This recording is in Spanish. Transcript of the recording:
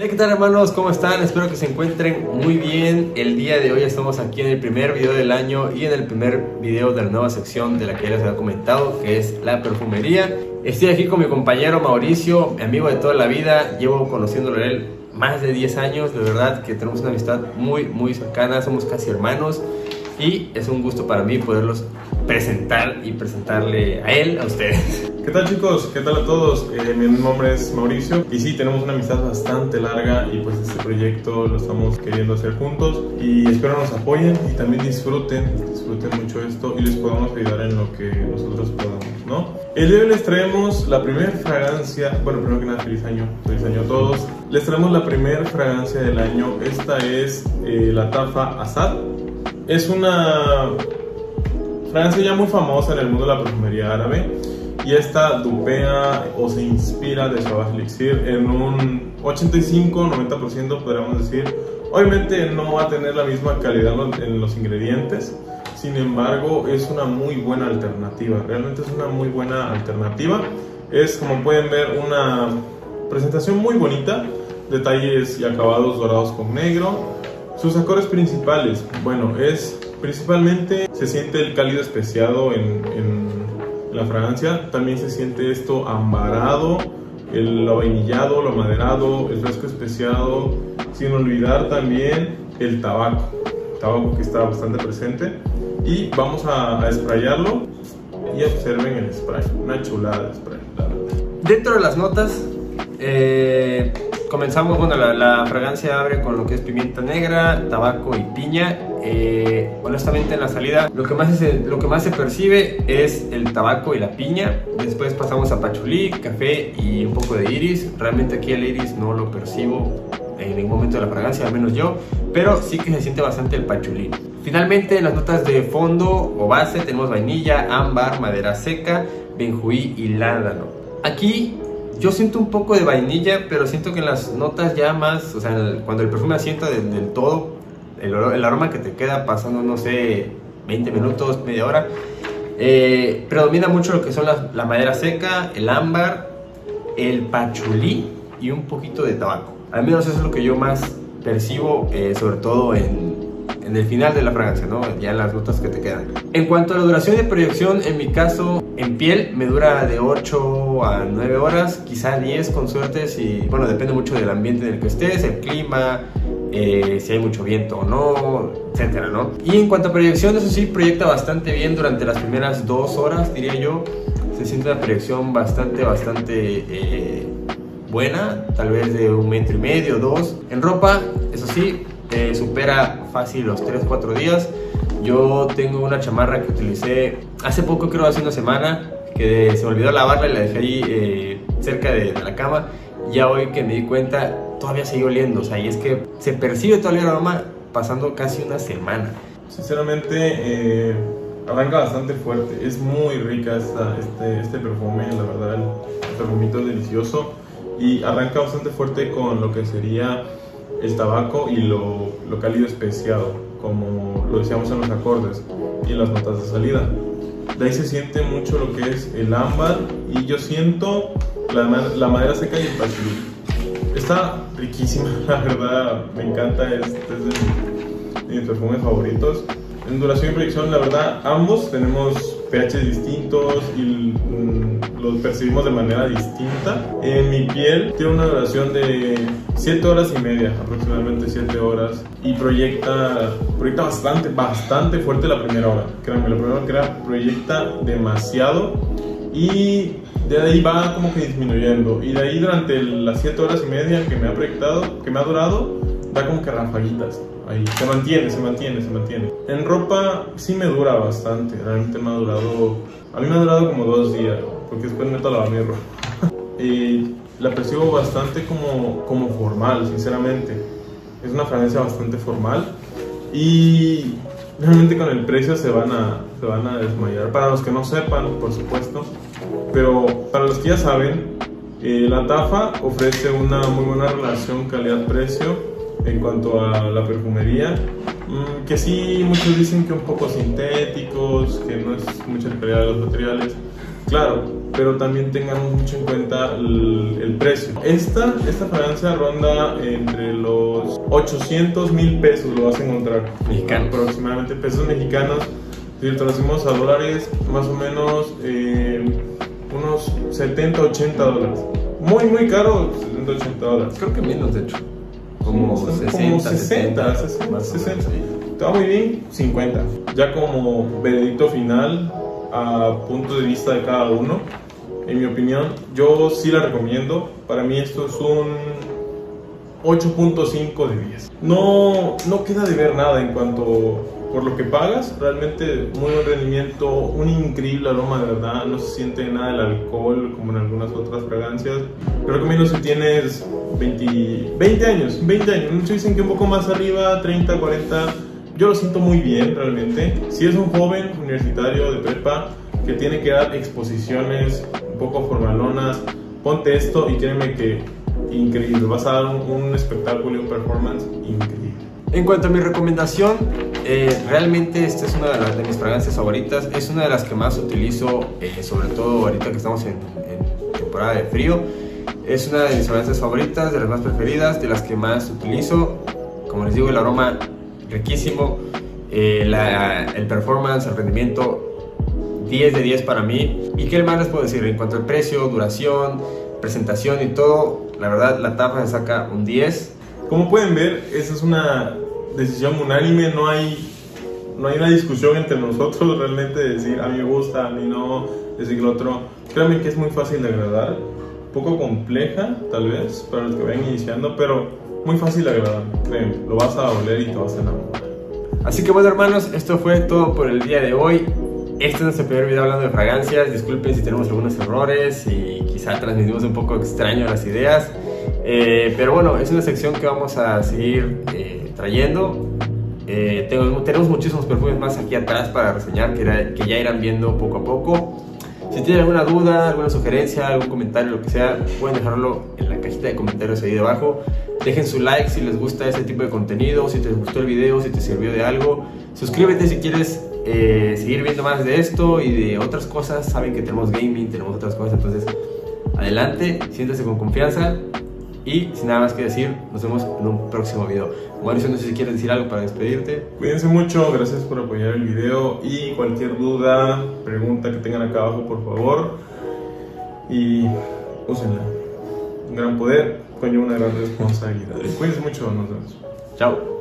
Hey, ¿qué tal, hermanos? ¿Cómo están? Espero que se encuentren muy bien. El día de hoy estamos aquí en el primer video del año y en el primer video de la nueva sección de la que ya les había comentado, que es la perfumería. Estoy aquí con mi compañero Mauricio, mi amigo de toda la vida. Llevo conociéndolo él más de 10 años. De verdad que tenemos una amistad muy, muy cercana. Somos casi hermanos y es un gusto para mí poderlos presentar y presentarle a él, a ustedes. ¿Qué tal, chicos? ¿Qué tal a todos? Mi nombre es Mauricio y sí, tenemos una amistad bastante larga y pues este proyecto lo estamos queriendo hacer juntos y espero nos apoyen y también disfruten mucho esto y les podamos ayudar en lo que nosotros podamos, ¿no? El día de hoy les traemos la primera fragancia, bueno, primero que nada, feliz año a todos. Les traemos la primera fragancia del año, esta es Lattafa Asad. Es una fragancia ya muy famosa en el mundo de la perfumería árabe. Y esta dupea o se inspira de Savage Elixir en un 85-90%, podríamos decir. Obviamente no va a tener la misma calidad en los ingredientes, sin embargo es una muy buena alternativa, realmente es una muy buena alternativa. Es, como pueden ver, una presentación muy bonita, detalles y acabados dorados con negro. Sus acordes principales, bueno, es principalmente se siente el cálido especiado en la fragancia, también se siente esto ambarado, lo vainillado, lo maderado, el fresco especiado, sin olvidar también el tabaco que está bastante presente. Y vamos a sprayarlo y observen el spray, una chulada de spray. Dentro de las notas, comenzamos, bueno, la fragancia abre con lo que es pimienta negra, tabaco y piña. Honestamente, en la salida lo que más se percibe es el tabaco y la piña. Después pasamos a pachulí, café y un poco de iris. Realmente aquí el iris no lo percibo en ningún momento de la fragancia, al menos yo, pero sí que se siente bastante el pachulí. Finalmente, en las notas de fondo o base tenemos vainilla, ámbar, madera seca, benjuí y lándano. Aquí yo siento un poco de vainilla, pero siento que en las notas ya más, o sea, cuando el perfume asienta del todo, el aroma que te queda pasando, no sé, 20 minutos, media hora, predomina mucho lo que son la madera seca, el ámbar, el pachulí y un poquito de tabaco. Al menos eso es lo que yo más percibo, sobre todo en el final de la fragancia, ¿no? Ya en las notas que te quedan. En cuanto a la duración de proyección, en mi caso, en piel me dura de 8 a 9 horas, quizá 10 con suerte, si, bueno, depende mucho del ambiente en el que estés, el clima, si hay mucho viento o no, etcétera, ¿no? Y en cuanto a proyección, eso sí, proyecta bastante bien durante las primeras 2 horas, diría yo. Se siente una proyección bastante buena, tal vez de 1,5 metros, 2. En ropa, eso sí, supera fácil los 3-4 días. Yo tengo una chamarra que utilicé hace poco, creo hace una semana, que se me olvidó lavarla y la dejé ahí cerca de la cama. Ya hoy que me di cuenta, todavía sigue oliendo, o sea, y es que se percibe todavía el aroma pasando casi una semana. Sinceramente, arranca bastante fuerte, es muy rica este perfume, la verdad, el perfumito es delicioso y arranca bastante fuerte con lo que sería el tabaco y lo cálido especiado, como lo decíamos en los acordes y en las notas de salida. De ahí se siente mucho lo que es el ámbar y yo siento la madera seca y el pachulí. Está riquísima, la verdad, me encanta, es de mis perfumes favoritos. En duración y proyección, la verdad, ambos tenemos pH distintos y los percibimos de manera distinta. En mi piel tiene una duración de 7 horas y media, aproximadamente 7 horas, y proyecta bastante fuerte la primera hora. Créanme, la primera hora proyecta demasiado y de ahí va como que disminuyendo. Y de ahí durante las 7 horas y media que me ha proyectado, que me ha durado, da como que rafaguitas. Ahí se mantiene. En ropa sí me dura bastante, realmente me ha durado, a mí me ha durado como 2 días, porque después meto a lavar mi ropa. La percibo bastante como formal, sinceramente. Es una fragancia bastante formal y realmente con el precio se van a desmayar. Para los que no sepan, por supuesto, pero para los que ya saben, Lattafa ofrece una muy buena relación calidad-precio en cuanto a la perfumería, que sí, muchos dicen que un poco sintéticos, que no es mucha calidad de los materiales. Claro, pero también tengamos mucho en cuenta el precio. Esta fragancia ronda entre los 800 mil pesos, lo vas a encontrar, mexicanos. Aproximadamente pesos mexicanos. Si lo traducimos a dólares, más o menos unos 70-80 dólares. Muy caro, 70-80 dólares. Creo que menos, de hecho. Como 60. Está muy bien, 50. Ya como veredicto final, a punto de vista de cada uno, en mi opinión, yo sí la recomiendo. Para mí esto es un 8.5 de 10. No queda de ver nada en cuanto por lo que pagas. Realmente muy buen rendimiento, un increíble aroma, de verdad. No se siente nada del alcohol como en algunas otras fragancias. Te recomiendo si tienes 20 años. Muchos dicen que un poco más arriba, 30, 40. Yo lo siento muy bien realmente. Si es un joven universitario de prepa que tiene que dar exposiciones un poco formalonas, ponte esto y créeme que increíble. Vas a dar un espectáculo y un performance increíble. En cuanto a mi recomendación, realmente esta es una de las de mis fragancias favoritas. Es una de las que más utilizo, sobre todo ahorita que estamos en temporada de frío. Es una de mis fragancias favoritas, de las más preferidas, de las que más utilizo. Como les digo, el aroma riquísimo, el performance, el rendimiento, 10 de 10 para mí. ¿Y qué más les puedo decir? En cuanto al precio, duración, presentación y todo, la verdad, Lattafa se saca un 10. Como pueden ver, esa es una decisión unánime, no hay una discusión entre nosotros realmente de decir a mí me gusta, a mí no, decir lo otro. Créanme que es muy fácil de agradar, un poco compleja tal vez para los que vayan iniciando, pero muy fácil de agradar, créeme, lo vas a oler y te vas a enamorar. Así que bueno, hermanos, esto fue todo por el día de hoy. Este es nuestro primer video hablando de fragancias. Disculpen si tenemos algunos errores y quizá transmitimos un poco extraño las ideas, pero bueno, es una sección que vamos a seguir trayendo. Tenemos muchísimos perfumes más aquí atrás para reseñar, que ya irán viendo poco a poco. Si tienen alguna duda, alguna sugerencia, algún comentario, lo que sea, pueden dejarlo en la cajita de comentarios ahí debajo. Dejen su like si les gusta este tipo de contenido, si te gustó el video, si te sirvió de algo. Suscríbete si quieres seguir viendo más de esto y de otras cosas. Saben que tenemos gaming, tenemos otras cosas, entonces adelante, siéntese con confianza. Y sin nada más que decir, nos vemos en un próximo video. Mauricio, no sé si quieres decir algo para despedirte. Cuídense mucho, gracias por apoyar el video. Y cualquier duda, pregunta que tengan acá abajo, por favor. Y úsenla. Un gran poder conlleva una gran responsabilidad. Cuídense mucho, nos vemos. Chao.